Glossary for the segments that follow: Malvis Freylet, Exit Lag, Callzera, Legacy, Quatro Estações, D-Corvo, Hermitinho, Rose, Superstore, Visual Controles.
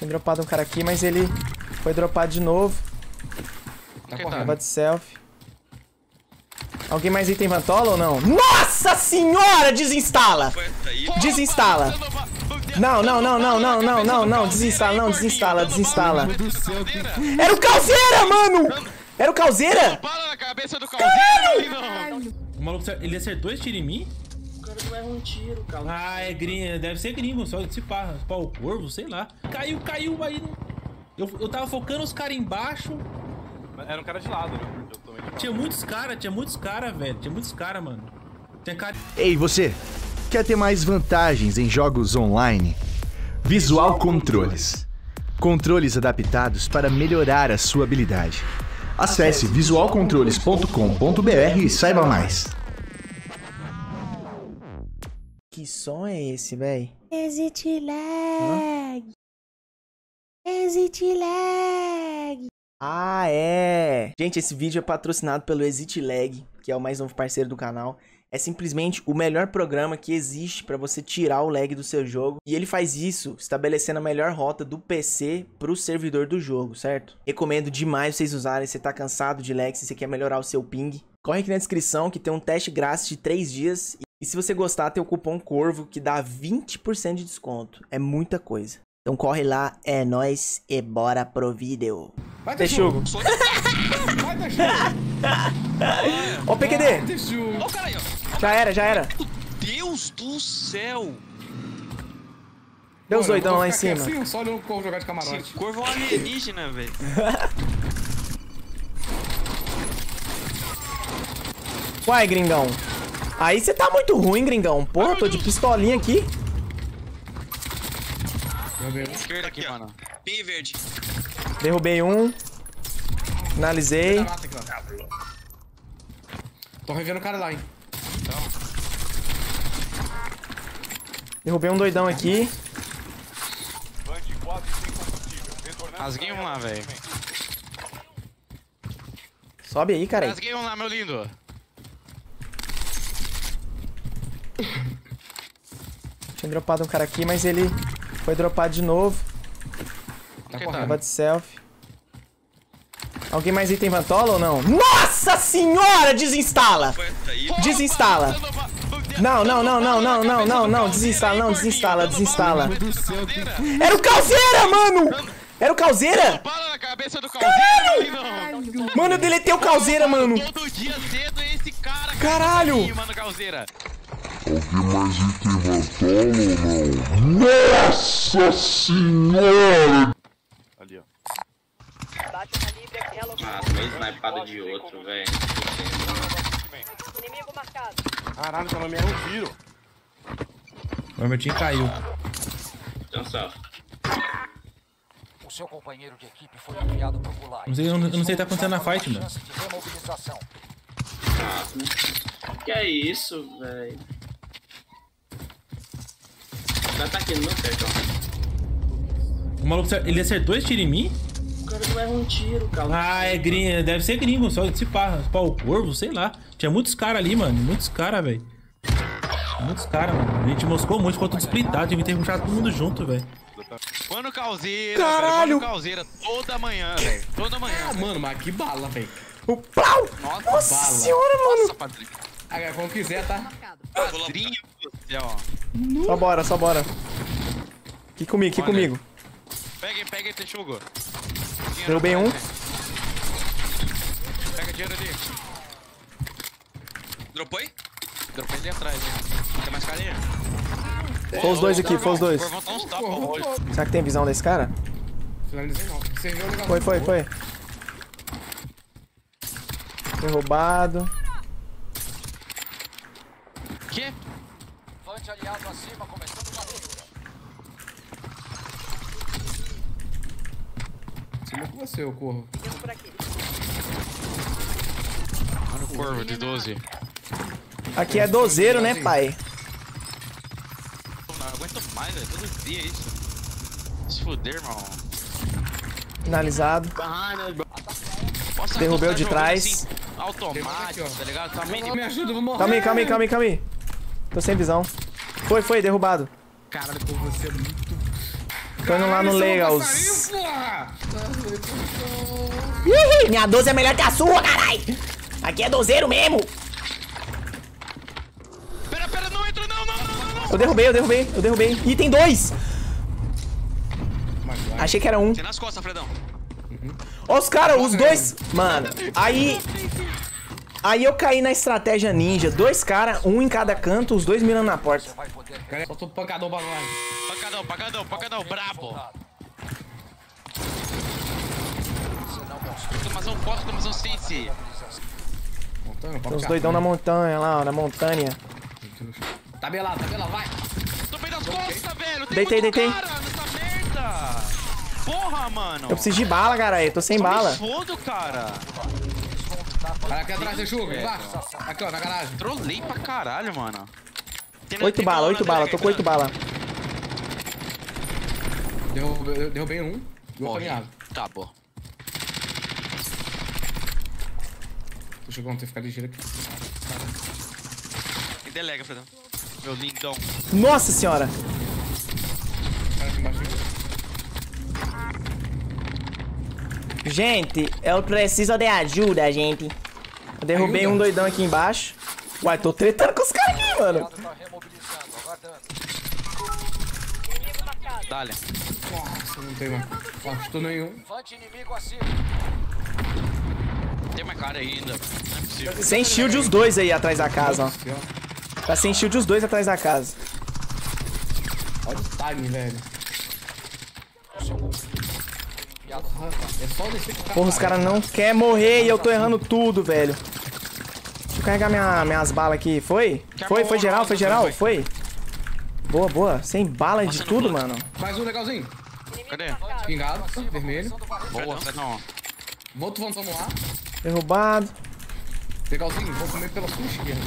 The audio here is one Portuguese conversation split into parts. Tinha dropado um cara aqui, mas ele foi dropado de novo. Tá correndo de selfie. Alguém mais aí tem Vantola ou não? Nossa senhora! Desinstala! Desinstala! Não. Desinstala, não, desinstala, desinstala. Era o Callzera, mano! Era o Callzera? Caralho! O maluco, ele acertou esse tiro em mim? O cara não erra um tiro, cara. Ah, é gringo. Deve ser gringo, só se pá o corvo, sei lá. Caiu aí. Eu tava focando os caras embaixo. Era um cara de lado, né? Tinha muitos caras, velho. Tinha muitos caras, mano. Tinha cara... Ei, você! Quer ter mais vantagens em jogos online? Visual Controles. Controles adaptados para melhorar a sua habilidade. Acesse visualcontroles.com.br e saiba mais. Que som é esse, véi? Exit Lag. Exit Lag. Ah, é! Gente, esse vídeo é patrocinado pelo Exit Lag, que é o mais novo parceiro do canal. É simplesmente o melhor programa que existe para você tirar o lag do seu jogo. E ele faz isso estabelecendo a melhor rota do PC para o servidor do jogo, certo? Recomendo demais vocês usarem, se você tá cansado de lag, se você quer melhorar o seu ping. Corre aqui na descrição que tem um teste grátis de 3 dias. E se você gostar, tem o cupom CORVO que dá 20% de desconto. É muita coisa. Então corre lá, é nóis e bora pro vídeo. Vai, Texugo! Vai, Texugo! Ó o PQD! Ó o cara aí, ó! Já era. Meu Deus do céu! Deu os doidão lá em cima. Assim, só olhou o corvo jogar de camarote. Esse corvo é um alienígena, velho. Uai, gringão. Aí você tá muito ruim, gringão. Porra, tô de pistolinha aqui. Esquerda aqui, mano. Bem verde. Derrubei um. Finalizei. Tô revendo o cara lá, hein. Derrubei um doidão aqui. Rasguei um lá, velho. Sobe aí, cara. Rasguei um lá, meu lindo. Tinha dropado um cara aqui, mas ele foi dropado de novo. Tá correndo de selfie. Alguém mais aí tem Vantola ou não? Nossa senhora! Desinstala! Desinstala! Não. Desinstala. Era o Callzera, mano! Era o Callzera? Caralho! Mano, eu deletei o Callzera, mano! Caralho! Alguém mais tem Vantola ou não? Nossa senhora! Ali, ó. Ah, foi snipada de outro, velho. Inimigo marcado. Caralho, pelo menos um tiro. O Hermitinho caiu. Cansado. O seu companheiro de equipe foi enviado pro gulag. Eu não sei o que tá acontecendo na fight, mano. Ah, que é isso, velho? O cara tá aqui no meu pé, ó. O maluco, ele acertou esse tiro em mim? O cara não erra um tiro, cara. Ah, é gringo. Deve ser gringo, só se pá o corvo, sei lá. Tinha muitos caras ali, mano. Muitos caras, velho. A gente moscou muito, ficou tudo splitado. Devia ter puxado todo mundo junto, velho. Põe no Callzera, caralho. Põe no Callzera toda manhã, velho. Toda manhã. Ah, mano, mas que bala, velho. O pau! Nossa senhora, mano. Nossa, padrinho. Agora, como quiser, tá? Padrinho do céu, ó. Só bora. Aqui comigo. Pega aí, Texugo. Derrubei um. Pega dinheiro ali. Dropou aí? Dropei ali atrás. Tem mais carinha? Foi os dois aqui. Será que tem visão desse cara? Finalizei não. Foi. Derrubado. Que? Vante aliado acima, começando na rua. Com você, o corvo. Olha o corvo de 12. Aqui é dozeiro, né, pai? Não aguento mais, velho. Todo dia isso. Se fuder, irmão. Finalizado. Derrubei o de trás. Automático, tá ligado? Calma aí. Tô sem visão. Foi, derrubado. Caralho, o corvo, você é muito. Tô indo lá no Legals. Minha 12 é melhor que a sua, carai. Aqui é dozeiro mesmo. Pera, não entra, não. Eu derrubei. Ih, tem dois. Achei que era um. Tem nas costas, Fredão. Ó os caras, os dois. Mano, aí eu caí na estratégia ninja. Dois caras, um em cada canto, os dois mirando na porta. Solta o pancadão pra nós. Pancadão, brabo. Automação forte, automação sense. Tem uns doidão na montanha, lá, na montanha. Tabelado, vai. Tô perdendo as costas, velho. Deitei. Porra, mano. Eu preciso de bala, cara. Eu tô sem bala. Foda, cara. Cara, aqui atrás da chuva. Aqui, ó, na garagem. Trolei pra caralho, mano. 8 bala. Tô com 8 bala. Derrubei um. Tá, pô. Deixa eu ver, tem que ficar ligeiro aqui. Me delega, Fredão. Meu lindão. Nossa senhora. Gente, eu preciso de ajuda, gente. Eu derrubei um doidão aqui embaixo. Uai, tô tretando com os caras aqui, mano. Dá-lhe. Nossa, não tem mais. Não nenhum. Tem mais cara ainda. Não é sem shield os dois aí atrás da casa, ó. Tá sem shield os dois atrás da casa. Olha o time, velho. Porra, os caras não querem morrer e eu tô errando tudo, velho. Deixa eu carregar minhas balas aqui. Foi geral. Boa. Sem bala de tudo, mano. Mais um legalzinho. Cadê? Pingado, vermelho. Boa, não. Vamos lá. Derrubado. Legalzinho, vou comer pela sua esquerda.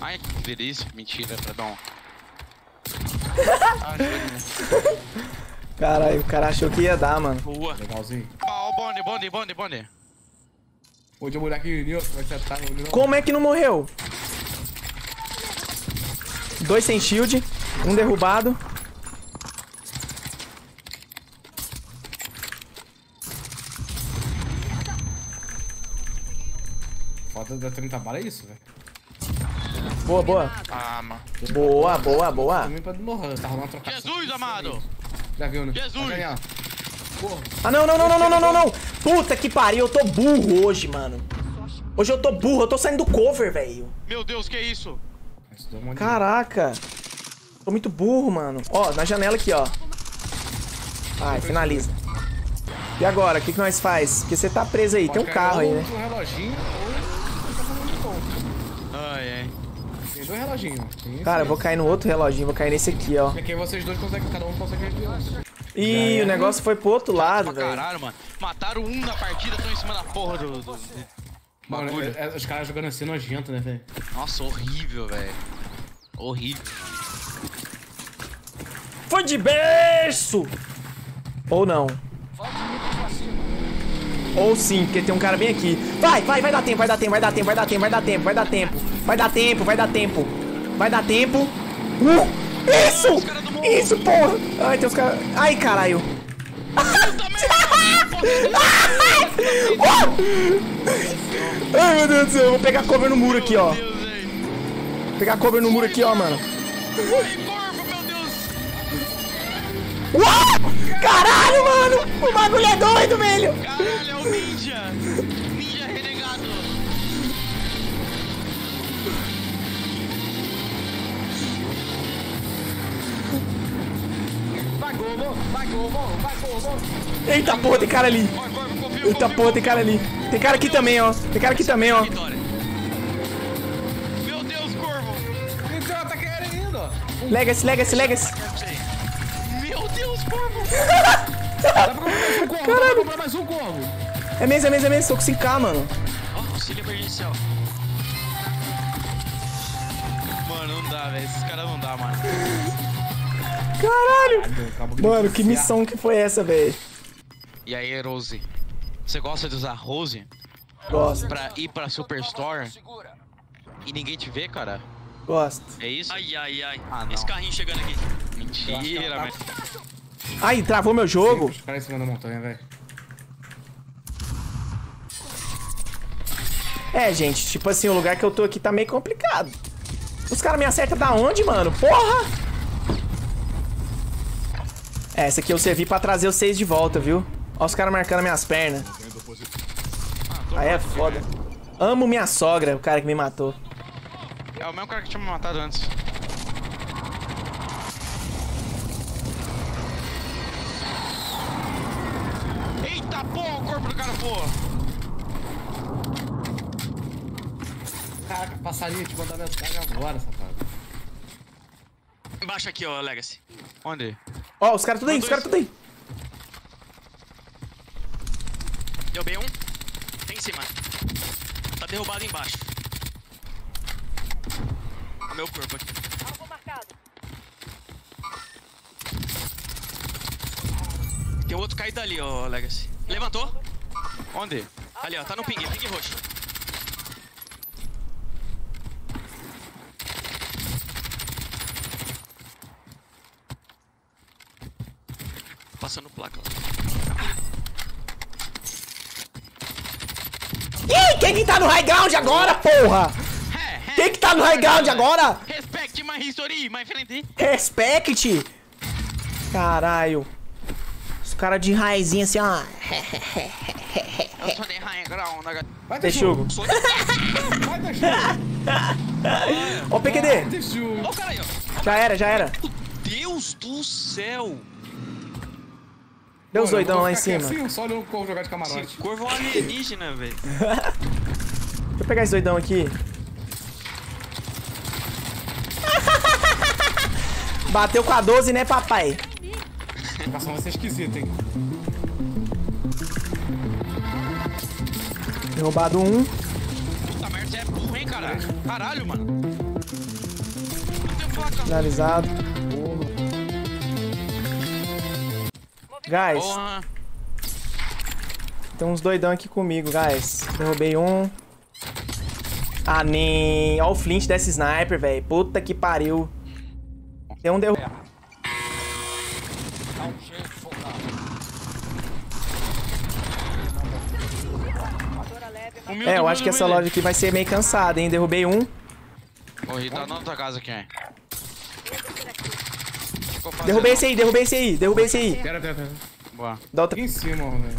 Ai, que delícia. Mentira, Fredão. Caralho, o cara achou que ia dar, mano. Boa. Legalzinho. Ó, o bonde. Onde eu molhar aqui, Nilson, vai acertar. Como é que não morreu? 2 sem shield, um derrubado. Falta da 30 bala é isso, velho. Boa. Ah, mano. Boa. Jesus, amado. Já viu, né? Jesus! Ah, não! Puta que pariu, eu tô burro hoje, mano. Hoje eu tô burro, eu tô saindo do cover, velho. Meu Deus, que isso? Caraca. Tô muito burro, mano. Ó, na janela aqui, ó. Ai, finaliza. E agora, o que nós faz? Porque você tá preso aí, tem um carro aí, né? Tem 2 reloginhos. Cara, eu vou cair no outro reloginho, vou cair nesse aqui, ó. Porque vocês dois conseguem, cada um consegue respirar. Ih, o negócio foi pro outro lado, velho. Caralho, mano. Mataram um na partida, tão em cima da porra do bagulho. Os caras jogando assim nojento, né, velho? Nossa, horrível, velho. Horrível. Foi de berço! Ou não. Ou sim, porque tem um cara bem aqui. Vai dar tempo. Isso, porra. Ai, tem os caras. Ai, caralho. Ai, meu Deus do céu. Eu vou pegar cover no muro aqui, ó. Mano. Uau! Caralho, mano! O bagulho é doido, velho! Caralho, é o ninja! Ninja renegado! Vai, Gorgon! Eita porra, tem cara ali! Tem cara aqui também, ó! Meu Deus, Corvo! Então, tá querendo ainda, ó! Legacy! Meu Deus, Corvo! Caralho! Comprar mais um Corvo! É mesmo, tô com 5k, mano. Ó, auxílio emergencial. Mano, não dá, velho. Esses caras não dá, mano. Caralho! Mano, que missão que foi essa, velho? E aí, Rose? Você gosta de usar Rose? Gosto. Pra ir pra Superstore e ninguém te vê, cara? Gosto. É isso? Ai. Ah, esse carrinho chegando aqui. Mentira, velho. Ai, travou meu jogo. Os caras em cima da montanha, velho. É, gente, tipo assim, o lugar que eu tô aqui tá meio complicado. Os caras me acertam da onde, mano? Porra! Essa aqui eu servi pra trazer vocês de volta, viu? Ó os caras marcando minhas pernas. Aí é foda. Amo minha sogra, o cara que me matou. É o mesmo cara que tinha me matado antes. Eita porra, o corpo do cara, porra! Caraca, passarinho, te mandar mensagem agora, safado. Embaixo aqui, ó, Legacy. Onde? Ó, os caras tudo aí, os caras tudo aí. Deu bem um. Tem em cima. Tá derrubado embaixo. O meu corpo aqui. Alvo marcado. Tem outro caído ali, ó, Legacy. Levantou. Onde? Ali, ó, tá no ping roxo. Passando placa lá. Ih, quem que tá no high ground agora, porra? Quem que tá no high ground agora? Respect my history, my friend. Respect? Caralho. Os caras de raizinha assim, ó. Eu sou de high ground. Vai ter jogo. Vai ter jogo. Ó o PQD. Ó o cara aí, ó. Já era, já era. Meu Deus do céu. Deu os doidão lá em cima. Assim, só olhando o corvo jogar de camarote. Esse corvo é um alienígena, velho. Deixa eu pegar esse doidão aqui. Bateu com a 12, né, papai? A educação vai ser esquisita, hein? Derrubado um. Puta merda, você é burro, hein, caralho? Caralho, mano. Finalizado. Guys, tem uns doidão aqui comigo, guys. Derrubei um. Ah, nem. Olha o flint desse sniper, velho. Puta que pariu. Tem um derrubado. É, eu acho que essa loja aqui vai ser meio cansada, hein. Derrubei um. Corri, tá na outra casa aqui, hein. Derrubei esse aí, derrubei esse aí, derrubei esse aí. Pera. Boa. Dá outra. Aqui em cima, velho.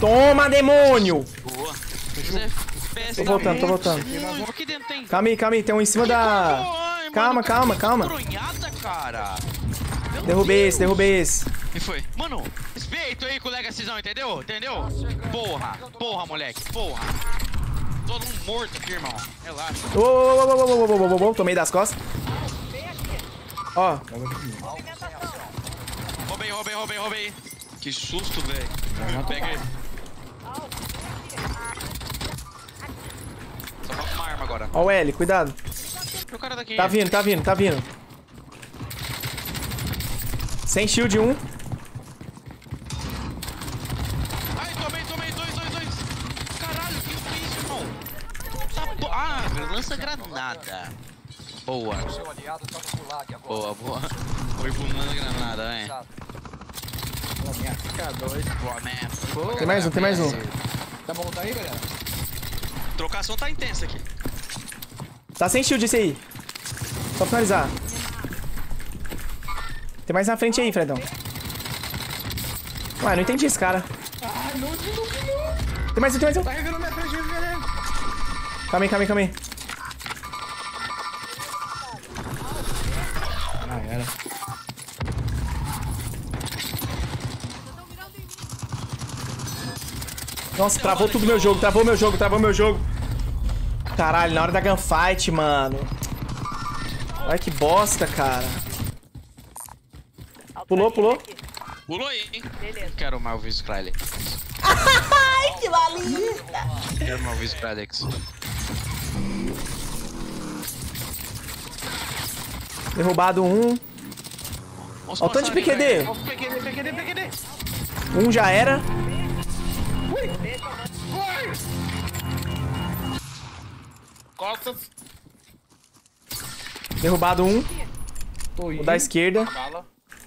Toma, demônio! Boa. Tô voltando, tô voltando. Calma aí, tem um em cima da... Calma. Derrubei esse. E foi. Mano, respeito aí, colega Cisão, entendeu? Entendeu? Porra, moleque, porra. Todo mundo morto aqui, irmão. Relaxa. Ô, tomei das costas. Ó. Roubei. Que susto, velho. Pega ele. Só falta uma arma agora. Ó o L, cuidado. O cara daqui. Tá vindo. Sem shield um. Ai, tomei. Dois. Caralho, que isso, irmão? Lança granada. Boa. Boa. Foi pulando granada, velho. Boa, tem mais um. Tá bom, tá aí, galera? Trocação tá intensa aqui. Tá sem shield esse aí. Só finalizar. Tem mais na frente aí, Fredão. Ué, não entendi esse cara. Ai, não. Tem mais um. Tá revelando minha frente, velho. Calma aí. Nossa, travou tudo meu jogo, travou meu jogo. Caralho, na hora da gunfight, mano. Olha que bosta, cara. Pulou. Pulou aí, hein? Beleza. Quero o Malvis Freylet. Ai, que maluco! Quero o Malvis Freylet. Derrubado um. Ó o tanto de PQD. PQD. Um já era. Derrubado um. O da esquerda.